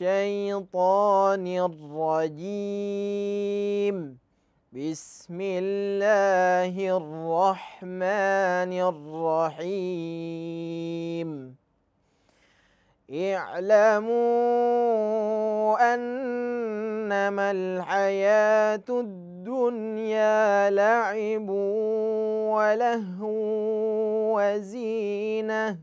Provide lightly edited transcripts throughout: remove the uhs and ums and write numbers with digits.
syaitanir rajim. Bismillahirrahmanirrahim. I'lamu annamal hayatud dunya la'ibun wa lahwun wa zinah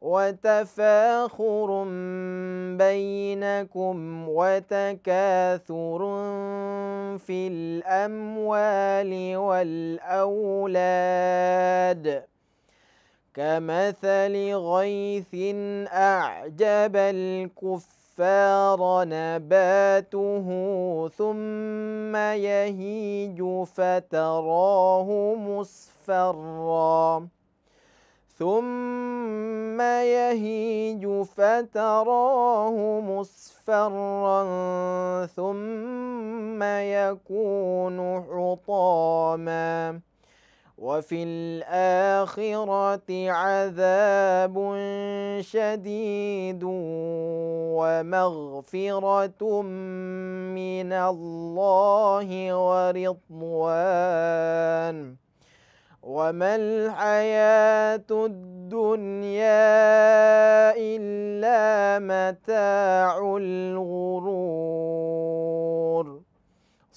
wa tafakhurun bainakum wa takathurun fil amwali wal awlad. كمثل غيث أعجب الكفار نباته ثم يهيج فتراه مصفرا ثم يكون حطاما وفي الآخرة عذاب شديد ومغفرة من الله ورضوان وما الحياة الدنيا إلا متاع الغرور.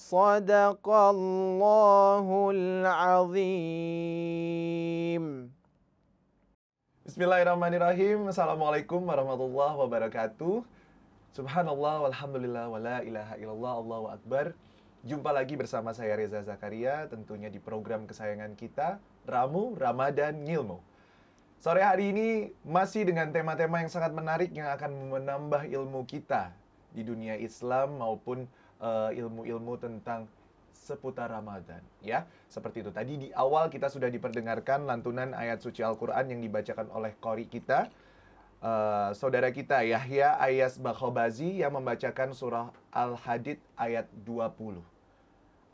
Shadaqallahul Azim. Bismillahirrahmanirrahim. Assalamualaikum warahmatullahi wabarakatuh. Subhanallah, walhamdulillah, wala ilaha illallah, Allahu Akbar. Jumpa lagi bersama saya Reza Zakaria, tentunya di program kesayangan kita, Ramu Ramadan Ilmu. Sore hari ini masih dengan tema-tema yang sangat menarik yang akan menambah ilmu kita di dunia Islam maupun ilmu-ilmu tentang seputar Ramadan, ya. Seperti itu, tadi di awal kita sudah diperdengarkan lantunan ayat suci Al-Qur'an yang dibacakan oleh qori kita, saudara kita Yahya Ayyaz Bakobazi, yang membacakan surah Al-Hadid ayat 20.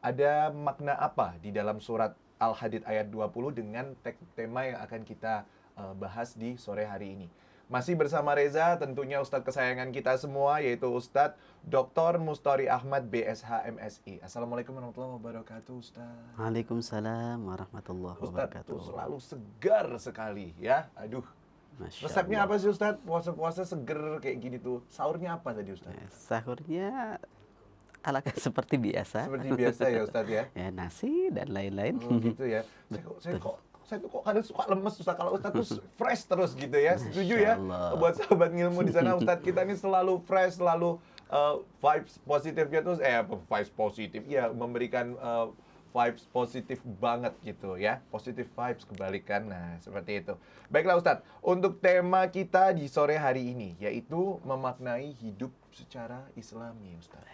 Ada makna apa di dalam surat Al-Hadid ayat 20 dengan tema yang akan kita bahas di sore hari ini? Masih bersama Reza, tentunya Ustadz kesayangan kita semua, yaitu Ustadz Dr. Mustari Ahmad, BSH MSI. Assalamualaikum warahmatullahi wabarakatuh, Ustadz. Waalaikumsalam warahmatullahi wabarakatuh. Ustadz selalu segar sekali, ya. Aduh, Masya resepnya Allah. Apa sih, Ustadz? Puasa-puasa seger kayak gini tuh. Sahurnya apa tadi, Ustadz? Ya, sahurnya ala seperti biasa. Seperti biasa ya, Ustadz ya? Ya, nasi dan lain-lain. Gitu ya. Saya tuh kok kadang suka lemes, Ustaz. Kalau Ustaz tuh fresh terus gitu ya. Setuju ya? Buat sahabat ngilmu di sana, Ustaz kita ini selalu fresh, selalu vibes positifnya tuh, vibes positif. Ya, memberikan vibes positif banget gitu ya. Positive vibes kebalikan, nah seperti itu. Baiklah Ustaz, untuk tema kita di sore hari ini, yaitu memaknai hidup secara Islami, Ustaz.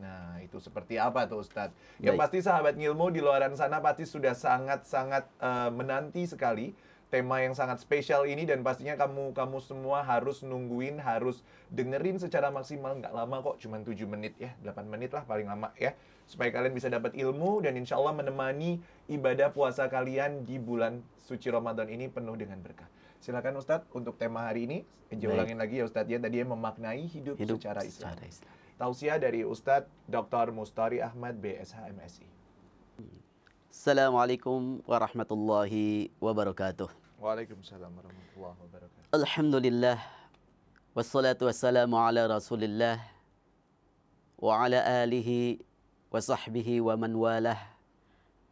Nah, itu seperti apa tuh Ustadz? Yang pasti sahabat ngilmu di luaran sana pasti sudah sangat-sangat menanti sekali tema yang sangat spesial ini. Dan pastinya kamu semua harus nungguin, harus dengerin secara maksimal. Nggak lama kok, cuma 7 menit ya, 8 menit lah paling lama ya. Supaya kalian bisa dapat ilmu dan insya Allah menemani ibadah puasa kalian di bulan suci Ramadan ini penuh dengan berkah. Silakan Ustadz untuk tema hari ini. Ulangin lagi ya Ustadz ya, tadi memaknai hidup secara Islam. Tausiah dari Ustadz Dr. Mustari Ahmad, BSH MSI. Assalamualaikum warahmatullahi wabarakatuh. Waalaikumsalam warahmatullahi wabarakatuh. Alhamdulillah, wassalatu wassalamu ala rasulillah, wa ala alihi wa sahbihi wa man walah.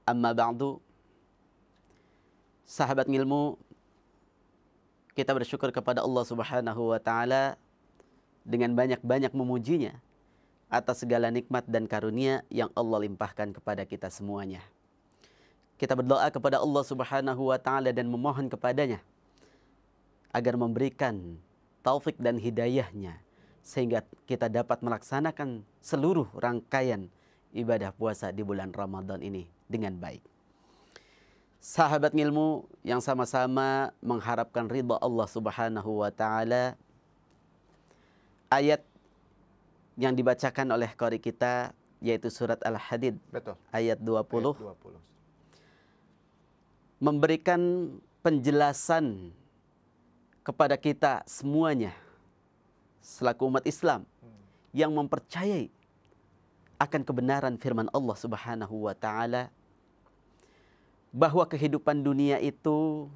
Amma ba'du. Sahabat ngilmu, kita bersyukur kepada Allah Subhanahu wa Ta'ala dengan banyak-banyak memujinya atas segala nikmat dan karunia yang Allah limpahkan kepada kita semuanya. Kita berdoa kepada Allah Subhanahu wa Ta'ala dan memohon kepadanya agar memberikan taufik dan hidayahnya sehingga kita dapat melaksanakan seluruh rangkaian ibadah puasa di bulan Ramadan ini dengan baik. Sahabat ngilmu yang sama-sama mengharapkan ridha Allah Subhanahu wa Ta'ala, ayat yang dibacakan oleh qori kita yaitu surat Al-Hadid ayat 20 memberikan penjelasan kepada kita semuanya selaku umat Islam yang mempercayai akan kebenaran firman Allah Subhanahu wa Ta'ala, bahwa kehidupan dunia itu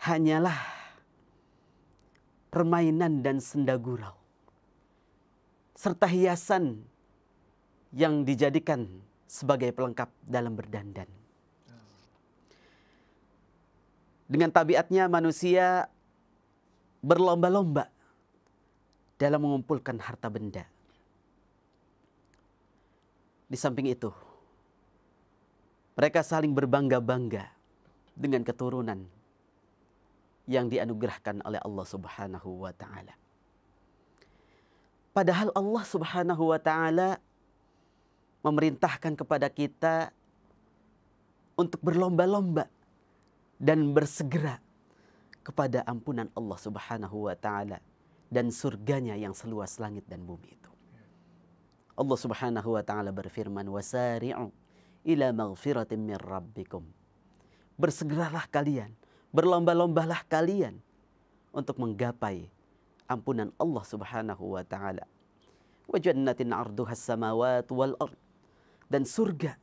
hanyalah permainan dan senda gurau, serta hiasan yang dijadikan sebagai pelengkap dalam berdandan. Dengan tabiatnya manusia berlomba-lomba dalam mengumpulkan harta benda. Di samping itu, mereka saling berbangga-bangga dengan keturunan yang dianugerahkan oleh Allah Subhanahu wa Ta'ala. Padahal Allah Subhanahu wa Ta'ala memerintahkan kepada kita untuk berlomba-lomba dan bersegera kepada ampunan Allah Subhanahu wa Ta'ala dan surganya yang seluas langit dan bumi itu. Allah Subhanahu wa Ta'ala berfirman, wasari'u ila maghfiratin min rabbikum. Bersegeralah kalian, berlomba-lombalah kalian untuk menggapai ampunan Allah Subhanahu wa Ta'ala. Wa jannatin 'arduhas samawati wal ard. Dan surga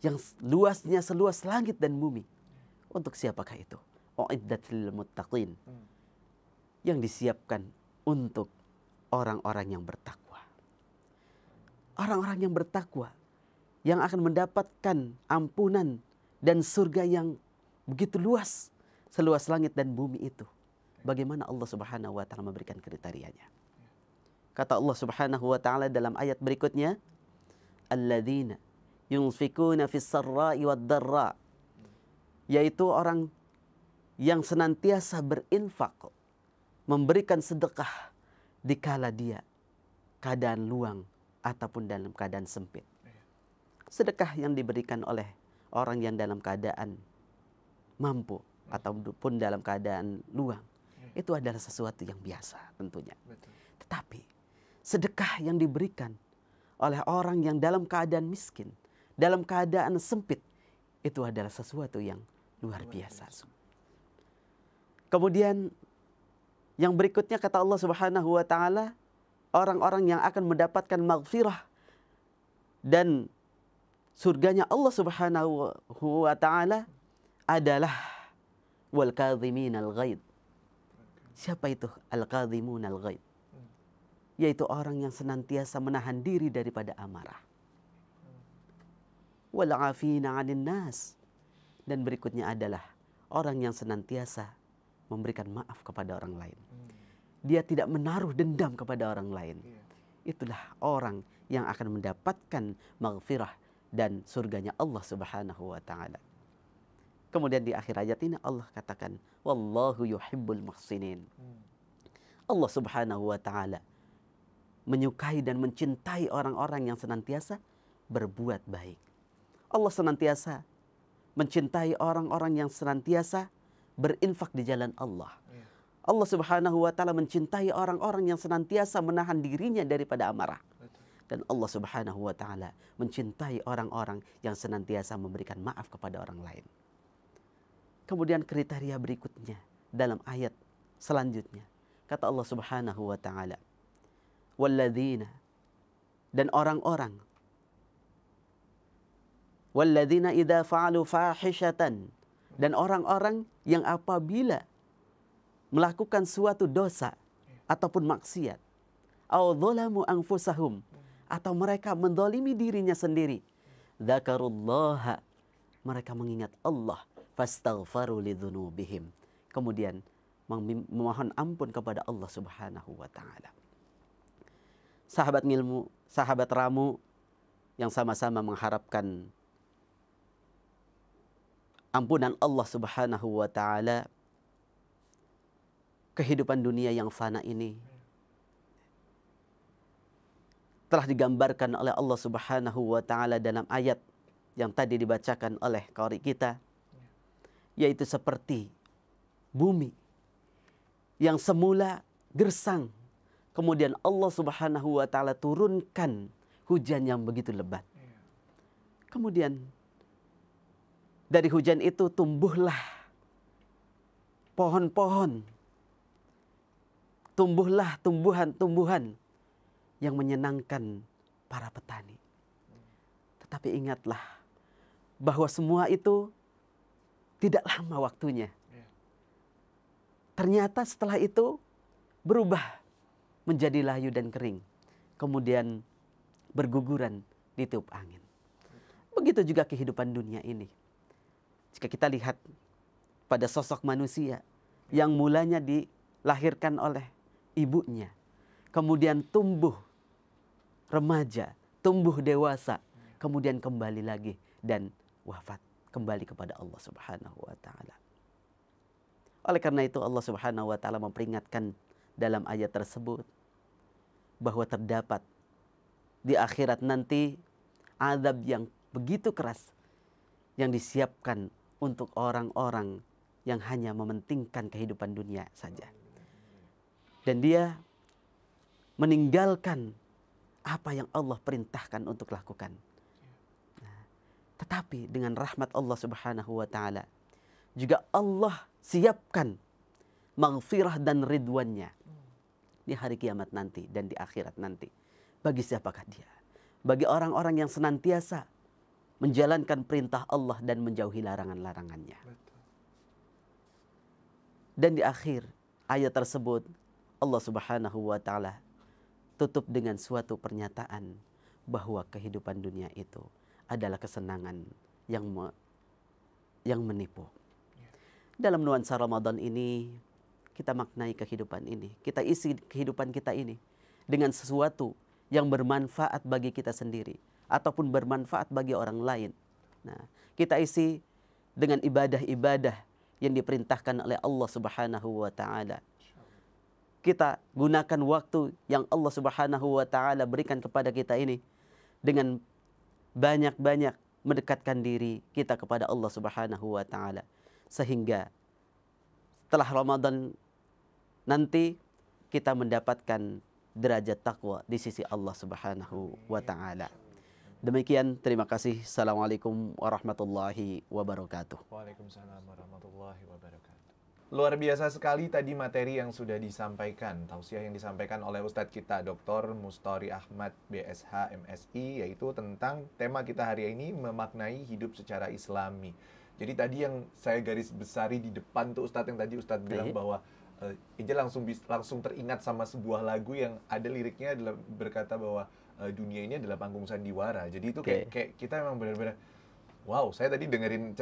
yang luasnya seluas langit dan bumi. Untuk siapakah itu? Uiddatil muttaqin. Yang disiapkan untuk orang-orang yang bertakwa. Orang-orang yang bertakwa yang akan mendapatkan ampunan dan surga yang begitu luas, seluas langit dan bumi itu. Bagaimana Allah Subhanahu wa Ta'ala memberikan kriterianya? Kata Allah Subhanahu wa Ta'ala dalam ayat berikutnya, alladzina yunfikuna fis sarra'i wad darra', yaitu orang yang senantiasa berinfak, memberikan sedekah dikala dia keadaan luang ataupun dalam keadaan sempit. Sedekah yang diberikan oleh orang yang dalam keadaan mampu ataupun dalam keadaan luang, itu adalah sesuatu yang biasa tentunya. Tetapi sedekah yang diberikan oleh orang yang dalam keadaan miskin, dalam keadaan sempit, itu adalah sesuatu yang luar biasa. Kemudian yang berikutnya kata Allah Subhanahu wa Ta'ala, orang-orang yang akan mendapatkan maghfirah dan surganya Allah Subhanahu wa Ta'ala adalah wal kadhiminal ghaidh. Siapa itu al-kadhimunal ghaidh? Yaitu orang yang senantiasa menahan diri daripada amarah. Wal 'afina 'anil nas. Dan berikutnya adalah orang yang senantiasa memberikan maaf kepada orang lain. Dia tidak menaruh dendam kepada orang lain. Itulah orang yang akan mendapatkan maghfirah dan surganya Allah Subhanahu wa Ta'ala. Kemudian di akhir ayat ini Allah katakan, wallahu yuhibbul muhsinin. Allah Subhanahu wa Ta'ala menyukai dan mencintai orang-orang yang senantiasa berbuat baik. Allah senantiasa mencintai orang-orang yang senantiasa berinfak di jalan Allah. Allah Subhanahu wa Ta'ala mencintai orang-orang yang senantiasa menahan dirinya daripada amarah. Dan Allah Subhanahu wa Ta'ala mencintai orang-orang yang senantiasa memberikan maaf kepada orang lain. Kemudian kriteria berikutnya dalam ayat selanjutnya. Kata Allah Subhanahu wa Ta'ala, walladzina, dan orang-orang, walladzina idza fa'alu fahishatan, dan orang-orang yang apabila melakukan suatu dosa ataupun maksiat, au dzalamu anfusahum, atau mereka mendolimi dirinya sendiri, dzakarullaha, mereka mengingat Allah, fastaghfaru lidzunubihim, kemudian memohon ampun kepada Allah Subhanahu wa Ta'ala. Sahabat ilmu, sahabat Ramu yang sama-sama mengharapkan ampunan Allah Subhanahu wa Ta'ala, kehidupan dunia yang fana ini telah digambarkan oleh Allah Subhanahu wa Ta'ala dalam ayat yang tadi dibacakan oleh qari kita, yaitu seperti bumi yang semula gersang, kemudian Allah Subhanahu wa Ta'ala turunkan hujan yang begitu lebat. Kemudian dari hujan itu tumbuhlah pohon-pohon, tumbuhlah tumbuhan-tumbuhan yang menyenangkan para petani. Tetapi ingatlah bahwa semua itu tidak lama waktunya. Ternyata setelah itu berubah menjadi layu dan kering. Kemudian berguguran di tiup angin. Begitu juga kehidupan dunia ini. Jika kita lihat pada sosok manusia yang mulanya dilahirkan oleh ibunya, kemudian tumbuh remaja, tumbuh dewasa, kemudian kembali lagi dan wafat, kembali kepada Allah Subhanahu wa Ta'ala. Oleh karena itu Allah Subhanahu wa Ta'ala memperingatkan dalam ayat tersebut bahwa terdapat di akhirat nanti azab yang begitu keras yang disiapkan untuk orang-orang yang hanya mementingkan kehidupan dunia saja. Dan dia meninggalkan apa yang Allah perintahkan untuk lakukan. Nah, tetapi dengan rahmat Allah Subhanahu wa Ta'ala juga Allah siapkan maghfirah dan ridwannya di hari kiamat nanti dan di akhirat nanti. Bagi siapakah dia? Bagi orang-orang yang senantiasa menjalankan perintah Allah dan menjauhi larangan-larangannya. Dan di akhir ayat tersebut Allah Subhanahu wa Ta'ala tutup dengan suatu pernyataan bahwa kehidupan dunia itu adalah kesenangan yang menipu. Dalam nuansa Ramadan ini, kita maknai kehidupan ini. Kita isi kehidupan kita ini dengan sesuatu yang bermanfaat bagi kita sendiri ataupun bermanfaat bagi orang lain. Nah, kita isi dengan ibadah-ibadah yang diperintahkan oleh Allah Subhanahu wa Ta'ala. Kita gunakan waktu yang Allah Subhanahu wa Ta'ala berikan kepada kita ini dengan banyak-banyak mendekatkan diri kita kepada Allah Subhanahu wa Ta'ala. Sehingga setelah Ramadan nanti kita mendapatkan derajat takwa di sisi Allah Subhanahu wa Ta'ala. Demikian, terima kasih. Assalamualaikum warahmatullahi wabarakatuh. Waalaikumsalam warahmatullahi wabarakatuh. Luar biasa sekali tadi materi yang sudah disampaikan, tausiah yang disampaikan oleh Ustadz kita Dr. Mustari Ahmad BSH MSI, yaitu tentang tema kita hari ini, memaknai hidup secara Islami. Jadi tadi yang saya garis besari di depan tuh Ustadz, yang tadi Ustadz bilang bahwa Ija langsung teringat sama sebuah lagu yang ada liriknya adalah berkata bahwa dunia ini adalah panggung sandiwara. Jadi itu kayak kita memang benar-benar wow. Saya tadi dengerin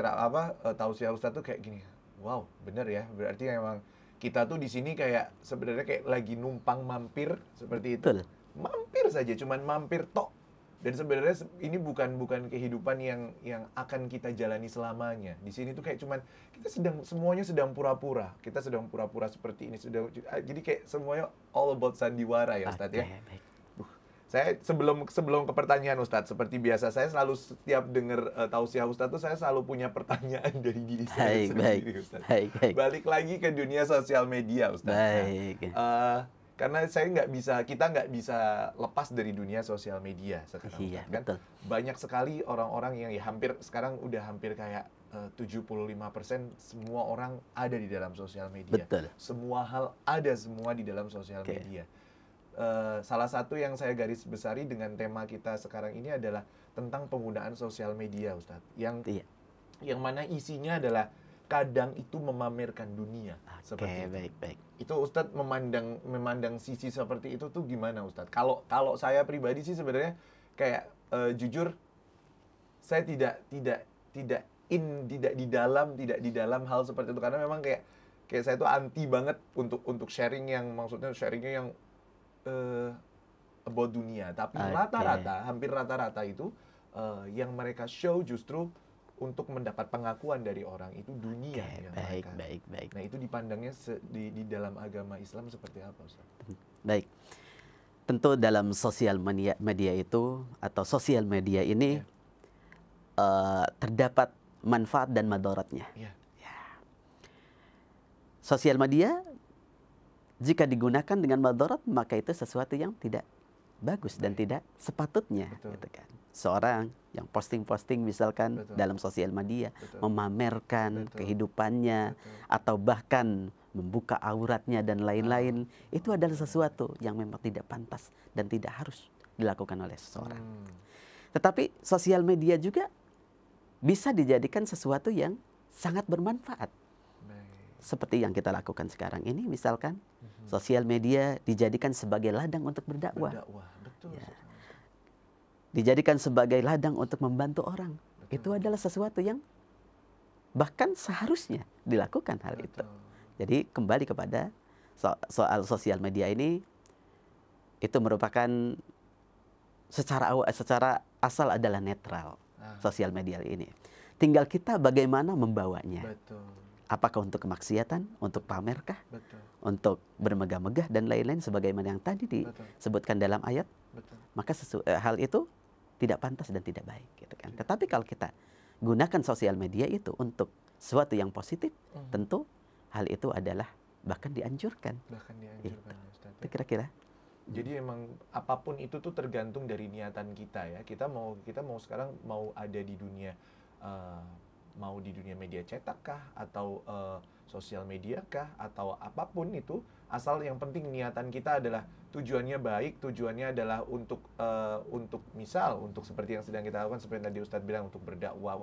tausiah Ustadz tuh kayak gini, wow bener ya, berarti memang kita tuh di sini kayak sebenarnya kayak lagi numpang mampir seperti itu. Betul. Mampir saja, cuman mampir tok. Dan sebenarnya ini bukan kehidupan yang akan kita jalani selamanya. Di sini tuh kayak cuman kita semuanya sedang pura-pura. Kita sedang pura-pura seperti ini. Jadi kayak semuanya all about sandiwara ya Ustadz ya. Saya sebelum ke pertanyaan Ustadz, seperti biasa saya selalu setiap dengar tausiah Ustadz tuh saya selalu punya pertanyaan dari diri saya sendiri Ustadz. Balik lagi ke dunia sosial media Ustadz. Karena kita nggak bisa lepas dari dunia sosial media sekarang. Iya, kan? Betul. Banyak sekali orang-orang yang ya sekarang udah hampir kayak 75% semua orang ada di dalam sosial media. Betul. Semua hal ada semua di dalam sosial media. Salah satu yang saya garis besari dengan tema kita sekarang ini adalah tentang penggunaan sosial media, Ustadz. Yang mana isinya adalah kadang itu memamerkan dunia. Seperti itu. Baik. Itu Ustadz memandang sisi seperti itu tuh gimana Ustadz? Kalau saya pribadi sih sebenarnya kayak jujur saya tidak di dalam hal seperti itu, karena memang kayak saya tuh anti banget untuk sharing yang maksudnya sharingnya yang about dunia. Tapi hampir rata-rata itu yang mereka show justru untuk mendapat pengakuan dari orang itu dunia yang baik. Nah itu dipandangnya di dalam agama Islam seperti apa Ustaz? Baik, tentu dalam sosial media itu atau sosial media ini terdapat manfaat dan madaratnya. Sosial media jika digunakan dengan madarat maka itu sesuatu yang tidak bagus dan tidak sepatutnya, gitu kan. Seorang yang posting misalkan dalam sosial media, memamerkan kehidupannya atau bahkan membuka auratnya dan lain-lain, itu adalah sesuatu yang memang tidak pantas dan tidak harus dilakukan oleh seseorang. Tetapi sosial media juga bisa dijadikan sesuatu yang sangat bermanfaat. Seperti yang kita lakukan sekarang ini, misalkan sosial media dijadikan sebagai ladang untuk berdakwah. Betul. Ya. Dijadikan sebagai ladang untuk membantu orang. Betul. Itu adalah sesuatu yang bahkan seharusnya dilakukan hal itu. Jadi kembali kepada soal sosial media ini, itu merupakan secara asal adalah netral sosial media ini. Tinggal kita bagaimana membawanya. Betul. Apakah untuk kemaksiatan, untuk pamerkah, betul, untuk bermegah-megah dan lain-lain sebagaimana yang tadi disebutkan dalam ayat, betul, maka hal itu tidak pantas dan tidak baik, gitu kan. Tetapi kalau kita gunakan sosial media itu untuk sesuatu yang positif, tentu hal itu adalah bahkan dianjurkan. Bahkan dianjurkan, Ustaz. Itu kira-kira. Jadi emang apapun itu tuh tergantung dari niatan kita ya. Kita mau sekarang mau ada di dunia. Mau di dunia media cetak kah, atau sosial media kah, atau apapun itu, asal yang penting niatan kita adalah tujuannya baik, tujuannya adalah untuk seperti yang sedang kita lakukan, seperti tadi Ustadz bilang, untuk berdakwah,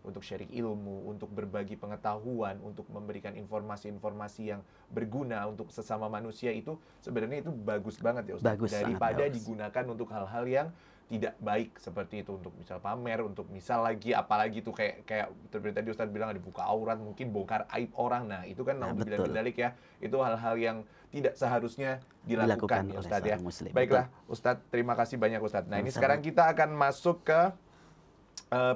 untuk sharing ilmu, untuk berbagi pengetahuan, untuk memberikan informasi-informasi yang berguna untuk sesama manusia, itu sebenarnya itu bagus banget ya Ustadz, bagus, daripada digunakan untuk hal-hal yang tidak baik seperti itu, untuk misal pamer, untuk misal lagi apalagi tuh kayak tadi Ustadz bilang dibuka aurat, mungkin bongkar aib orang. Nah itu kan naudzubillah ya, itu hal-hal yang tidak seharusnya dilakukan ya Ustadz ya. Muslim. Baiklah Ustadz, terima kasih banyak Ustadz. Nah ini sekarang kita akan masuk ke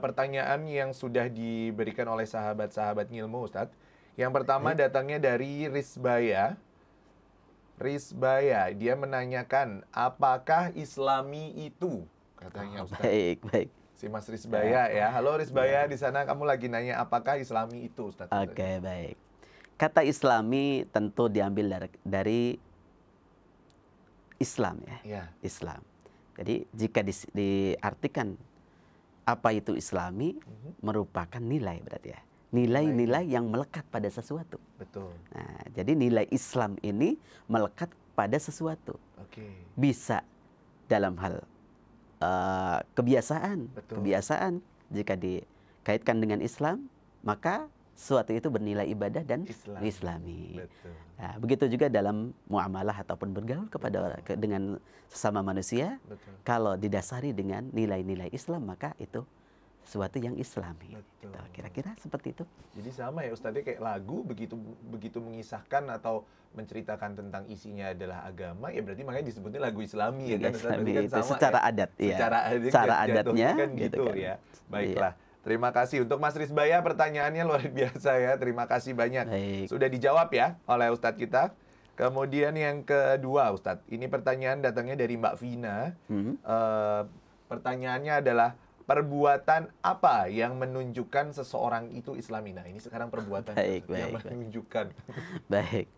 pertanyaan yang sudah diberikan oleh sahabat-sahabat ngilmu Ustadz. Yang pertama datangnya dari Rizbaya, dia menanyakan apakah Islami itu? Katanya Ustaz. Baik. Si Mas Rizbaya ya. Halo Rizbaya, di sana kamu lagi nanya apakah Islami itu, Ustaz? Oke, baik. Kata Islami tentu diambil dari Islam ya. Islam. Jadi jika diartikan apa itu Islami, merupakan nilai berarti ya. Nilai-nilai yang melekat pada sesuatu. Betul. Nah, jadi nilai Islam ini melekat pada sesuatu. Oke. Bisa dalam hal kebiasaan. Betul. Kebiasaan jika dikaitkan dengan Islam, maka sesuatu itu bernilai ibadah dan Islami. Betul. Nah, begitu juga dalam muamalah ataupun bergaul kepada orang, dengan sesama manusia. Betul. Kalau didasari dengan nilai-nilai Islam, maka itu sesuatu yang Islami, kira-kira seperti itu. Jadi sama ya Ustadz, kayak lagu begitu mengisahkan atau menceritakan tentang isinya adalah agama, ya berarti makanya disebutnya lagu Islami ya. Islami kan itu sama, secara ya. Adat ya. Secara adatnya kan gitu kan. Ya. Baiklah. Iya. Terima kasih untuk Mas Rizbaya, pertanyaannya luar biasa ya. Terima kasih banyak. Baik. Sudah dijawab ya oleh Ustadz kita. Kemudian yang kedua Ustadz, ini pertanyaan datangnya dari Mbak Vina. Pertanyaannya adalah, perbuatan apa yang menunjukkan seseorang itu Islami? Nah, ini sekarang perbuatan menunjukkan. Baik.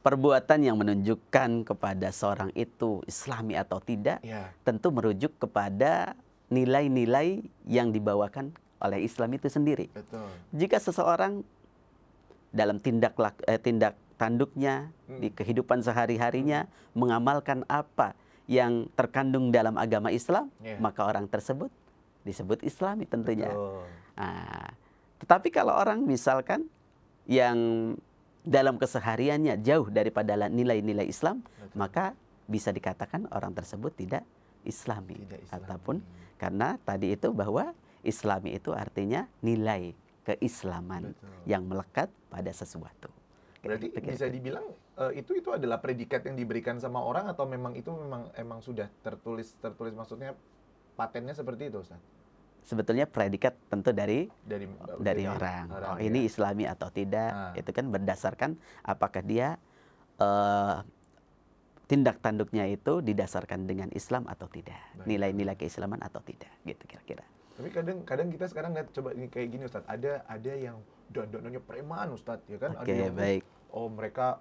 Perbuatan yang menunjukkan kepada seorang itu Islami atau tidak, tentu merujuk kepada nilai-nilai yang dibawakan oleh Islam itu sendiri. Betul. Jika seseorang dalam tindak tanduknya, di kehidupan sehari-harinya, mengamalkan apa yang terkandung dalam agama Islam, maka orang tersebut disebut Islami tentunya. Nah, tetapi kalau orang misalkan yang dalam kesehariannya jauh daripada nilai-nilai Islam, maka bisa dikatakan orang tersebut tidak Islami. Ataupun karena tadi itu bahwa Islami itu artinya nilai keislaman yang melekat pada sesuatu. Berarti bisa dibilang itu adalah predikat yang diberikan sama orang, atau memang itu memang sudah tertulis, maksudnya patennya seperti itu Ustaz? Sebetulnya predikat tentu dari orang. Ini Islami atau tidak, itu kan berdasarkan apakah dia tindak tanduknya itu didasarkan dengan Islam atau tidak, nilai-nilai keislaman atau tidak, gitu kira-kira. Tapi kadang kita sekarang lihat, coba kayak gini Ustaz, ada yang dandanannya preman Ustaz, ya kan? Ada yang mereka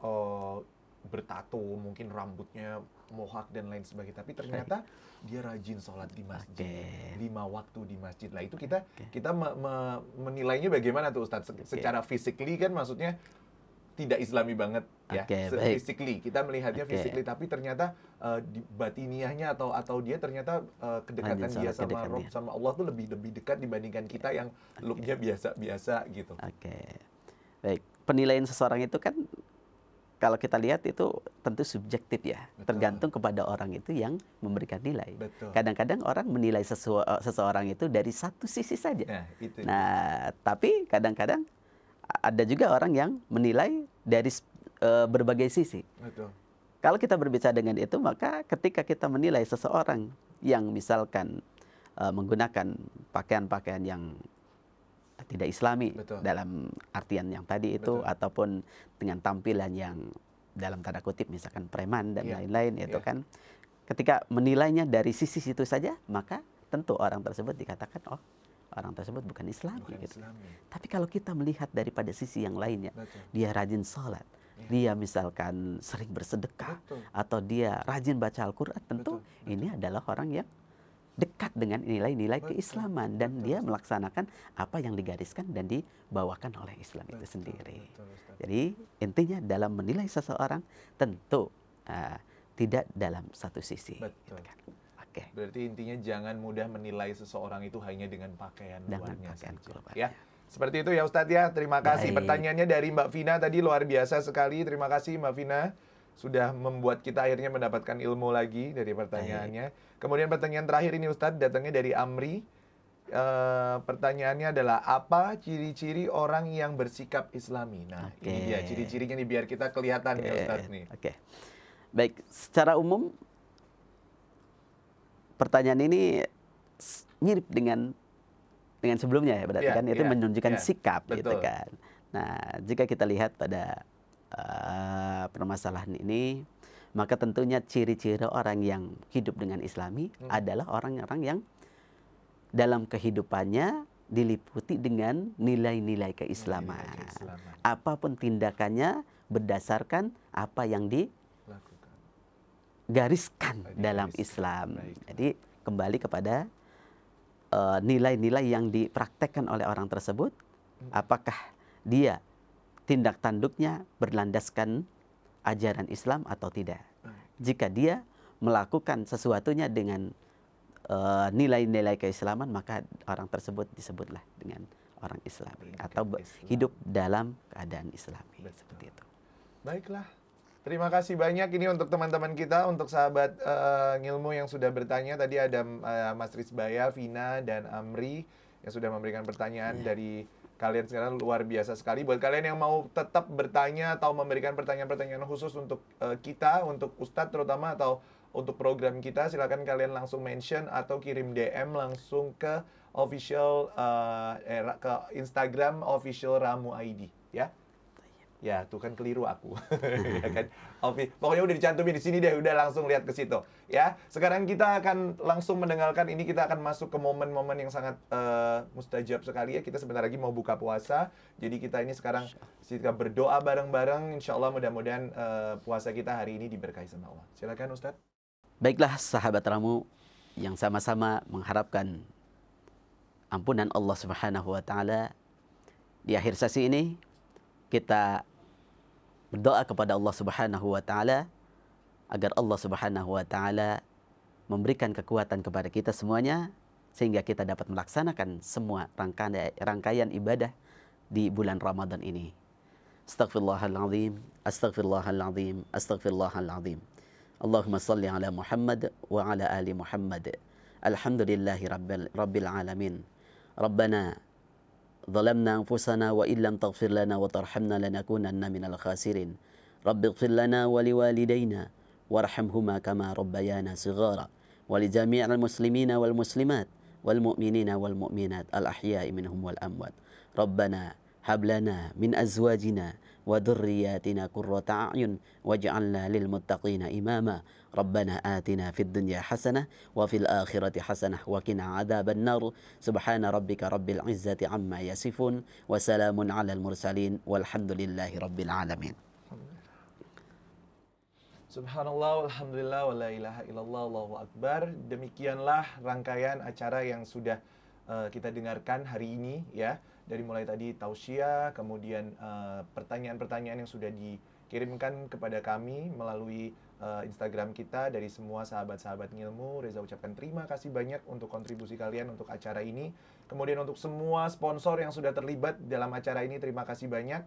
bertato, mungkin rambutnya mohak dan lain sebagainya, tapi ternyata dia rajin sholat di masjid, 5 waktu di masjid. Lah itu kita menilainya bagaimana tuh Ustadz? Secara physically kan, maksudnya tidak Islami banget, ya. Physically, kita melihatnya physically, tapi ternyata di batiniahnya atau dia ternyata kedekatan dia sama Rob, sama Allah tuh lebih dekat dibandingkan kita yang looknya biasa-biasa gitu. Baik, penilaian seseorang itu kan kalau kita lihat itu tentu subjektif ya. Betul. Tergantung kepada orang itu yang memberikan nilai. Kadang-kadang orang menilai seseorang itu dari satu sisi saja. Nah, tapi kadang-kadang ada juga orang yang menilai dari berbagai sisi. Kalau kita berbicara dengan itu, maka ketika kita menilai seseorang yang misalkan menggunakan pakaian-pakaian yang tidak Islami, dalam artian yang tadi itu, ataupun dengan tampilan yang dalam tanda kutip misalkan preman dan lain-lain, itu kan ketika menilainya dari sisi situ saja, maka tentu orang tersebut dikatakan, oh, orang tersebut bukan Islami, Tapi kalau kita melihat daripada sisi yang lainnya, dia rajin sholat, dia misalkan sering bersedekah, atau dia rajin baca Al-Qur'an, tentu ini adalah orang yang dekat dengan nilai-nilai keislaman, dan dia melaksanakan apa yang digariskan dan dibawakan oleh Islam itu sendiri. Jadi intinya dalam menilai seseorang tentu tidak dalam satu sisi. Gitu kan. Berarti intinya jangan mudah menilai seseorang itu hanya dengan pakaian luarnya saja. Ya. Seperti itu ya Ustadz ya. Terima kasih. Pertanyaannya dari Mbak Vina tadi luar biasa sekali. Terima kasih Mbak Vina. Sudah membuat kita akhirnya mendapatkan ilmu lagi dari pertanyaannya. Kemudian pertanyaan terakhir ini Ustadz, datangnya dari Amri. Pertanyaannya adalah, apa ciri-ciri orang yang bersikap Islami? Nah, ini dia ciri-cirinya nih, biar kita kelihatan ya Ustadz nih. Baik, secara umum pertanyaan ini mirip dengan sebelumnya ya, berarti kan itu menunjukkan sikap gitu kan. Nah, jika kita lihat pada permasalahan ini, maka tentunya ciri-ciri orang yang hidup dengan Islami adalah orang-orang yang dalam kehidupannya diliputi dengan nilai-nilai keislaman. Apapun tindakannya berdasarkan apa yang digariskan dalam Islam. Jadi kembali kepada nilai-nilai yang dipraktekkan oleh orang tersebut, apakah dia tindak tanduknya berlandaskan ajaran Islam atau tidak. Jika dia melakukan sesuatunya dengan nilai-nilai keislaman, maka orang tersebut disebutlah dengan orang Islami atau hidup dalam keadaan Islami. Seperti itu. Baiklah. Terima kasih banyak ini untuk teman-teman kita, untuk sahabat ngilmu yang sudah bertanya. Tadi ada Mas Rizbaya, Vina, dan Amri yang sudah memberikan pertanyaan dari kalian sekarang. Luar biasa sekali. Buat kalian yang mau tetap bertanya atau memberikan pertanyaan-pertanyaan khusus untuk kita, untuk Ustadz terutama, atau untuk program kita, silahkan kalian langsung mention atau kirim DM langsung ke official ke Instagram official Ramu ID ya. Ya, tuh kan keliru aku. Pokoknya udah dicantumin di sini deh, udah langsung lihat ke situ. Ya, sekarang kita akan langsung mendengarkan ini, kita akan masuk ke momen-momen yang sangat mustajab sekali ya. Kita sebentar lagi mau buka puasa, jadi kita ini sekarang kita berdoa bareng-bareng. Insya Allah mudah-mudahan puasa kita hari ini diberkahi sama Allah. Silakan Ustadz. Baiklah sahabat Ramu yang sama-sama mengharapkan ampunan Allah Subhanahu Wa Taala, di akhir sesi ini kita berdoa kepada Allah Subhanahu Wa Taala agar Allah Subhanahu Wa Taala memberikan kekuatan kepada kita semuanya, sehingga kita dapat melaksanakan semua rangkaian ibadah di bulan Ramadan ini. Astaghfirullahaladzim, astaghfirullahaladzim, astaghfirullahaladzim. Allahumma salli ala Muhammad wa ala ali Muhammad. Alhamdulillahi rabbil alamin. Rabbana ظلمنا أنفسنا وإن لم تغفر لنا وترحمنا لنكونن من الخاسرين رب اغفر لنا ولوالدينا وارحمهما كما ربيانا صغارا ولجميع المسلمين والمسلمات والمؤمنين والمؤمنات الأحياء منهم والأموات ربنا هب لنا من أزواجنا وذرياتنا قرة أعين واجعلنا للمتقين إماما ربنا آتنا في الدنيا حسنة وفي الآخرة حسنة وقنا عذاب النار سبحان ربك رب العزة عما يصفون وسلام على المرسلين والحمد لله رب العالمين. Subhanallah, alhamdulillah, wa la ilaha illallah, Allahu akbar. Demikianlah rangkaian acara yang sudah kita dengarkan hari ini ya. dari mulai tadi tausiah, kemudian pertanyaan-pertanyaan yang sudah dikirimkan kepada kami melalui Instagram kita dari semua sahabat-sahabat ngilmu. Reza ucapkan terima kasih banyak untuk kontribusi kalian untuk acara ini. Kemudian untuk semua sponsor yang sudah terlibat dalam acara ini, terima kasih banyak.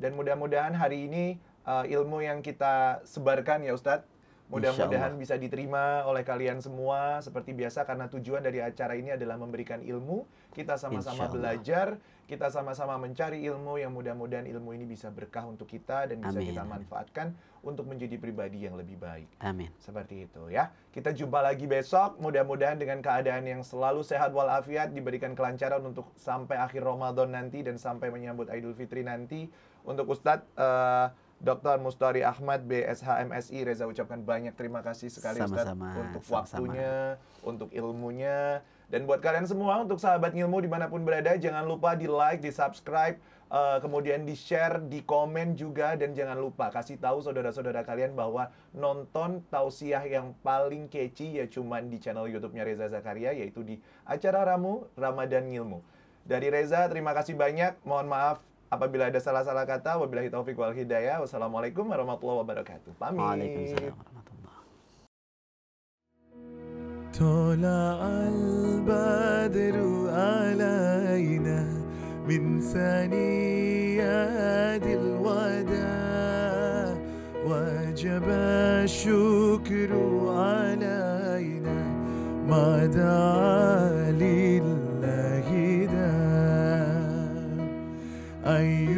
Dan mudah-mudahan hari ini ilmu yang kita sebarkan ya Ustadz, mudah-mudahan bisa diterima oleh kalian semua seperti biasa, karena tujuan dari acara ini adalah memberikan ilmu. Kita sama-sama belajar, kita sama-sama mencari ilmu yang mudah-mudahan ilmu ini bisa berkah untuk kita dan bisa kita manfaatkan untuk menjadi pribadi yang lebih baik. Amin. Seperti itu ya. Kita jumpa lagi besok, mudah-mudahan dengan keadaan yang selalu sehat walafiat, diberikan kelancaran untuk sampai akhir Ramadan nanti dan sampai menyambut Idul Fitri nanti. Untuk Ustadz Dr. Mustari Ahmad, BSH MSI, Reza ucapkan banyak terima kasih sekali Ustaz untuk waktunya, untuk ilmunya. Dan buat kalian semua, untuk sahabat ngilmu dimanapun berada, jangan lupa di like, di subscribe, kemudian di share, di komen juga. Dan jangan lupa kasih tahu saudara-saudara kalian bahwa nonton tausiah yang paling keci ya cuman di channel YouTube-nya Reza Zakaria, yaitu di acara Ramu Ramadan Ilmu. Dari Reza, terima kasih banyak. Mohon maaf apabila ada salah-salah kata. Wabillahi taufiq wal hidayah. Wassalamualaikum warahmatullahi wabarakatuh. Pamit. Waalaikumsalam warahmatullahi wabarakatuh.